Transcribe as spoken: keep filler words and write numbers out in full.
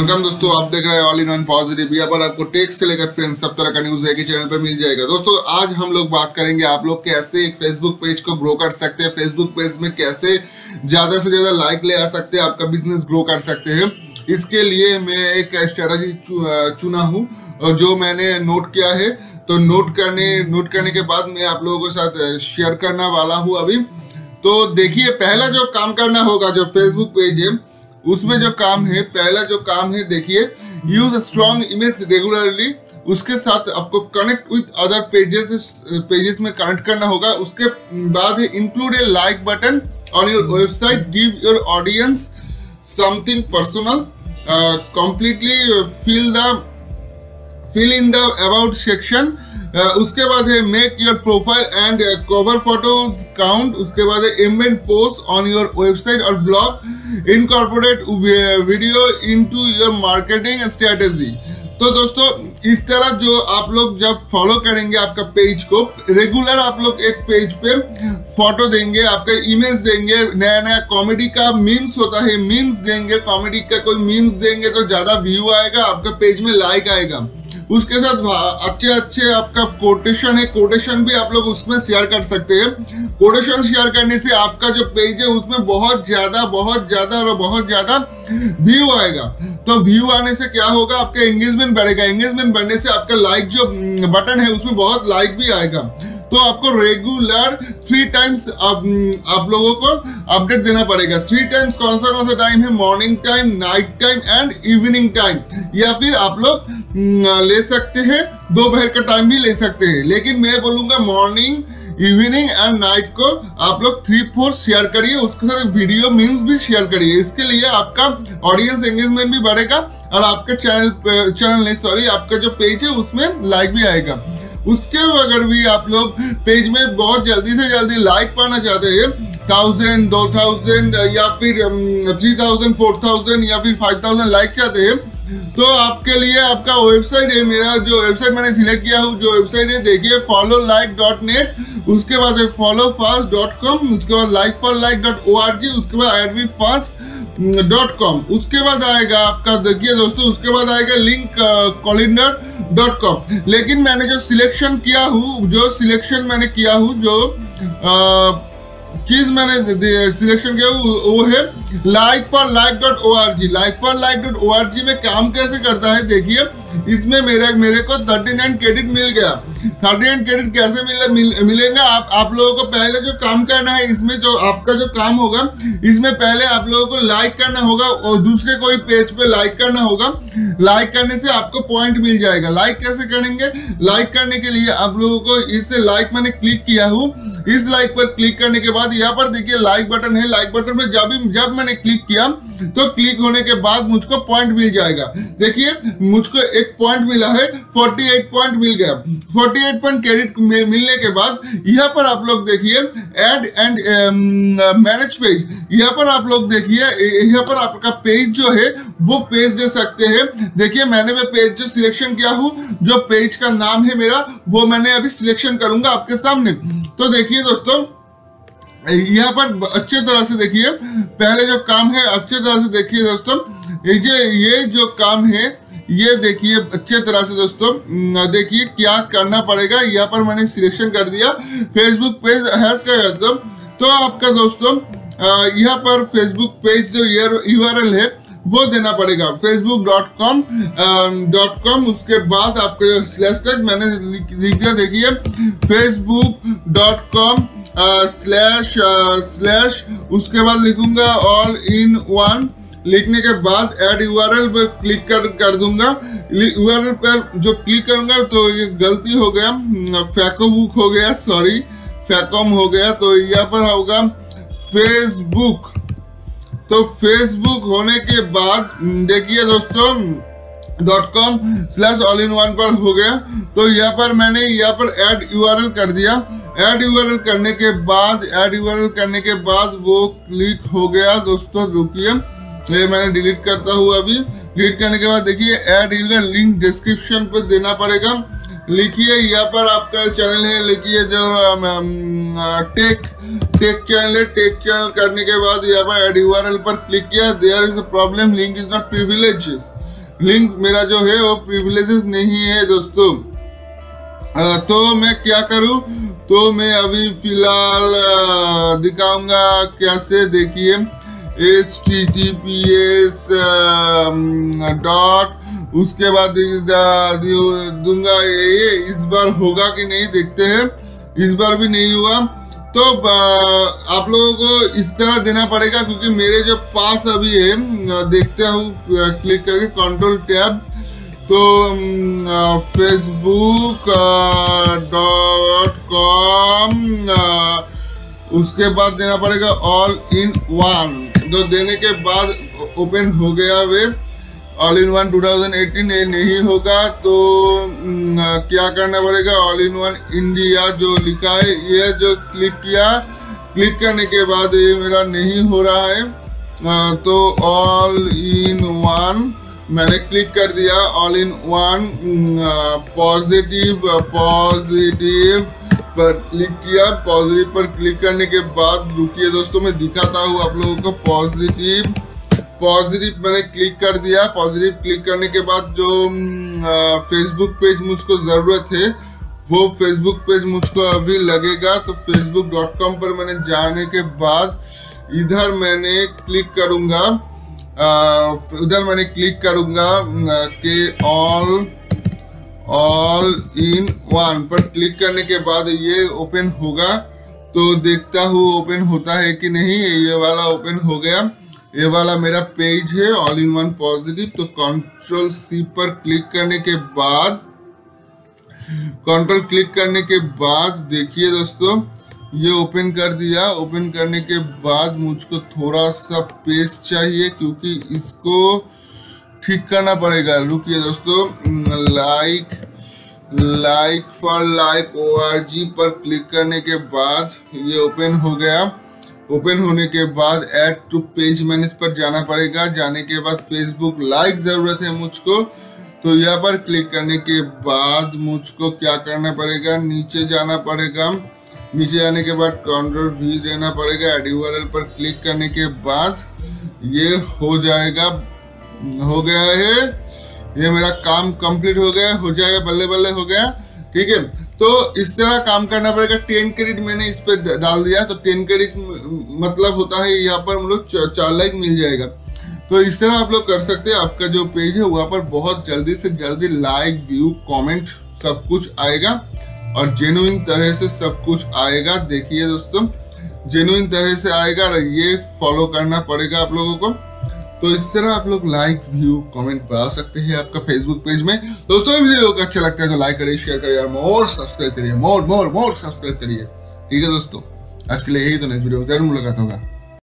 Welcome दोस्तों, आप देख रहे हैं ऑल इन वन पॉजिटिव। यहाँ पर आपको टेक से लेकर फ्रेंड्स सब तरह का न्यूज एक ही चैनल पे मिल जाएगा। दोस्तों आज हम लोग बात करेंगे आप लोग कैसे एक फेसबुक पेज को ग्रो कर सकते हैं, फेसबुक पेज में कैसे ज्यादा से ज्यादा लाइक ले आ सकते हैं, आपका बिजनेस ग्रो कर सकते हैं। इसके लिए मैं एक स्ट्रेटजी चुना हूँ जो मैंने नोट किया है, तो नोट करने नोट करने के बाद मैं आप लोगों के साथ शेयर करने वाला हूँ अभी। तो देखिए, पहला जो काम करना होगा जो फेसबुक पेज है उसमें जो काम है, पहला जो काम है देखिए, यूज स्ट्रॉन्ग इमेज रेगुलरली। उसके साथ आपको connect with other pages pages में कनेक्ट करना होगा। उसके बाद है include a like button on your website, give your audience something personal, completely fill the fill in the about section. उसके बाद है make your profile and cover photos count. उसके बाद है embed post on your website और blog, incorporate video into your marketing strategy. तो दोस्तों इस तरह जो आप लोग जब फॉलो करेंगे आपका पेज को, रेगुलर आप लोग एक पेज पे फोटो देंगे, आपका इमेज देंगे, नया नया कॉमेडी का मीम्स होता है, मीम्स देंगे, कॉमेडी का कोई मीम्स देंगे तो ज़्यादा व्यू आएगा, आपका पेज में लाइक आएगा। उसके साथ अच्छे अच्छे आपका कोटेशन है, कोटेशन भी आप लोग उसमें शेयर कर सकते हैं। कोटेशन शेयर करने से आपका जो पेज है उसमें बहुत ज़्यादा बहुत ज़्यादा और बहुत ज़्यादा व्यू आएगा। तो व्यू आने से क्या होगा, आपका एंगेजमेंट बढ़ेगा, एंगेजमेंट बढ़ने से आपका लाइक जो बटन है उसमें बहुत लाइक भी आएगा। तो आपको रेगुलर थ्री टाइम्स आप, आप लोगों को अपडेट देना पड़ेगा। थ्री टाइम्स कौन सा कौन सा टाइम है, morning time, night time and evening time, या फिर आप लोग ले सकते हैं दोपहर का टाइम भी ले सकते हैं, लेकिन मैं बोलूँगा मॉर्निंग, इवनिंग एंड नाइट को आप लोग थ्री फोर शेयर करिए। उसके साथ वीडियो मीम्स भी शेयर करिए। इसके लिए आपका ऑडियंस एंगेजमेंट भी बढ़ेगा और आपका चैनल चैनल नहीं सॉरी आपका जो पेज है उसमें लाइक भी आएगा। उसके अगर भी आप लोग पेज में बहुत जल्दी से जल्दी लाइक पाना चाहते हैं, थाउजेंड दो थाउजेंड या फिर थ्री थाउजेंड फोर थाउजेंड या फिर फाइव थाउजेंड लाइक चाहते हैं, तो आपके लिए आपका वेबसाइट है, मेरा जो वेबसाइट मैंने सिलेक्ट किया हूँ जो वेबसाइट है देखिए, फॉलो लाइक डॉट नेट, उसके बाद है फॉलो फास्ट डॉट कॉम, उसके बाद like for like dot O R G, उसके बाद at V fast dot com, उसके बाद आएगा आपका देखिए दोस्तों, उसके बाद आएगा लिंक कॉलिंडर डॉट कॉम। लेकिन मैंने जो सिलेक्शन किया हूँ जो सिलेक्शन मैंने किया हूँ जो आ, चीज मैंने सिलेक्शन किया वो है like for like dot O R G. Like for like dot O R G में काम कैसे करता है देखिए, इसमें मेरा मेरे को उनतालीस क्रेडिट मिल गया। उनतालीस क्रेडिट कैसे मिले मिल, मिलेंगे आप आप लोगों को पहले जो काम करना है, इसमें जो आपका जो काम होगा इसमें पहले आप लोगों को लाइक करना होगा और दूसरे कोई पेज पे लाइक करना होगा। लाइक करने से आपको पॉइंट मिल जाएगा। लाइक कैसे करेंगे, लाइक करने के लिए आप लोगों को इससे लाइक मैंने क्लिक किया हूँ, इस लाइक पर क्लिक करने के बाद यहाँ पर देखिए लाइक बटन है। लाइक बटन में जब जब मैंने क्लिक किया तो क्लिक होने के बाद मुझको पॉइंट मिल जाएगा। देखिए मुझको एक पॉइंट मिला है, अड़तालीस पॉइंट मिल गया। अड़तालीस पॉइंट क्रेडिट मिलने के बाद यहाँ पर आप लोग देखिए ऐड एंड मैनेज पेज, यहाँ पर आप लोग देखिए यहाँ पर आपका पेज जो है वो पेज दे सकते हैं। देखिए मैंने मैं पेज जो सिलेक्शन किया हूँ जो पेज का नाम है मेरा वो मैंने अभी सिलेक्शन करूंगा आपके सामने। तो देखिए दोस्तों यहाँ पर अच्छे तरह से देखिए, पहले जो काम है अच्छे तरह से देखिए दोस्तों, ये ये जो काम है ये देखिए अच्छे तरह से दोस्तों, देखिए क्या करना पड़ेगा। यहाँ पर मैंने सिलेक्शन कर दिया फेसबुक पेज हैशटैग, तो आपका दोस्तों यहाँ पर फेसबुक पेज जो यू आर एल है वो देना पड़ेगा, Facebook dot com dot com. उसके बाद आपका जो स्लैश टैग मैंने लिख दिया देखिए, Facebook dot com slash slash उसके बाद लिखूंगा ऑल इन वन। लिखने के बाद एड यू आर एल पर क्लिक कर कर दूंगा। यू आर एल पर जो क्लिक करूंगा तो ये गलती हो गया, फेसबुक हो गया सॉरी फेकॉम हो गया, तो यहाँ पर होगा फेसबुक। तो फेसबुक होने के बाद देखिए दोस्तों dot com slash all in one पर हो गया। तो यहाँ पर मैंने यहाँ पर एड यू आर एल कर दिया। एड यूआरएल करने के बाद एड यूआरएल करने के बाद वो क्लिक हो गया दोस्तों, रुकिए ये मैंने डिलीट करता हुआ। अभी डिलीट करने के बाद देखिए एड यूआरएल लिंक डिस्क्रिप्शन पर देना पड़ेगा। लिखिए यहाँ पर आपका चैनल है, लिखिए जो टेक टेक चैनल है, टेक चैनल करने के बाद यहाँ पर एड यूआरएल पर क्लिक किया। There is a problem, link is not privilege. Link मेरा जो है वो प्रिविलेजेस नहीं है दोस्तों। तो मैं क्या करूं, तो मैं अभी फिलहाल दिखाऊंगा कैसे। देखिए H T T P S dot उसके बाद दूंगा, ये इस बार होगा कि नहीं देखते हैं। इस बार भी नहीं हुआ तो आप लोगों को इस तरह देना पड़ेगा क्योंकि मेरे जो पास अभी है, देखते हूँ क्लिक करके कंट्रोल टैब, तो फेसबुक डॉट कॉम उसके बाद देना पड़ेगा ऑल इन वन। जो देने के बाद ओपन हो गया वे all in one two thousand eighteen. ये नहीं होगा तो क्या करना पड़ेगा, ऑल इन वन इंडिया जो लिखा है ये जो क्लिक किया, क्लिक करने के बाद ये मेरा नहीं हो रहा है तो ऑल इन वन मैंने क्लिक कर दिया। All in one positive positive पर क्लिक किया, पॉजिटिव पर क्लिक करने के बाद रुकिए दोस्तों मैं दिखाता हूँ आप लोगों को। पॉजिटिव पॉजिटिव मैंने क्लिक कर दिया। पॉजिटिव क्लिक करने के बाद जो फेसबुक पेज मुझको ज़रूरत है वो फेसबुक पेज मुझको अभी लगेगा, तो फेसबुक डॉट कॉम पर मैंने जाने के बाद इधर मैंने क्लिक करूँगा, उधर मैंने क्लिक करूँगा के ऑल ऑल इन वन पर क्लिक करने के बाद ये ओपन होगा। तो देखता हूँ ओपन होता है कि नहीं। ये वाला ओपन हो गया, ये वाला मेरा पेज है ऑल इन वन पॉजिटिव। तो कंट्रोल सी पर क्लिक करने के बाद कंट्रोल क्लिक करने के बाद देखिए दोस्तों ये ओपन कर दिया। ओपन करने के बाद मुझको थोड़ा सा पेज चाहिए क्योंकि इसको ठीक करना पड़ेगा। रुकिए दोस्तों, like like for like O R G पर क्लिक करने के बाद ये ओपन हो गया। ओपन होने के बाद ऐड टू पेज मैनेज पर जाना पड़ेगा। जाने के बाद फेसबुक लाइक ज़रूरत है मुझको, तो यहाँ पर क्लिक करने के बाद मुझको क्या करना पड़ेगा, नीचे जाना पड़ेगा। नीचे जाने के बाद कंट्रोल वी देना पड़ेगा। एड यूआरएल पर क्लिक करने के बाद ये हो जाएगा, हो गया है। ये मेरा काम कंप्लीट हो गया, हो जाएगा, बल्ले बल्ले हो गया। ठीक है, तो इस तरह काम करना पड़ेगा। टेन क्रेडिट मैंने इस पर डाल दिया, तो टेन क्रेडिट मतलब होता है यहाँ पर हम लोग चार लाइक मिल जाएगा। तो इस तरह आप लोग कर सकते हैं। आपका जो पेज है वहाँ पर बहुत जल्दी से जल्दी लाइक, व्यू, कमेंट सब कुछ आएगा और जेन्युइन तरह से सब कुछ आएगा। देखिए दोस्तों जेन्युइन तरह से आएगा और ये फॉलो करना पड़ेगा आप लोगों को। तो इस तरह आप लोग लाइक, व्यू, कमेंट बढ़ा सकते हैं आपका फेसबुक पेज में। दोस्तों वीडियो को अच्छा लगता है तो लाइक करिए, शेयर करिए और मोर सब्सक्राइब करिए, मोर मोर मोर सब्सक्राइब करिए। ठीक है दोस्तों, आज के लिए यही। तो नेक्स्ट वीडियो में जरूर मुलाकात होगा।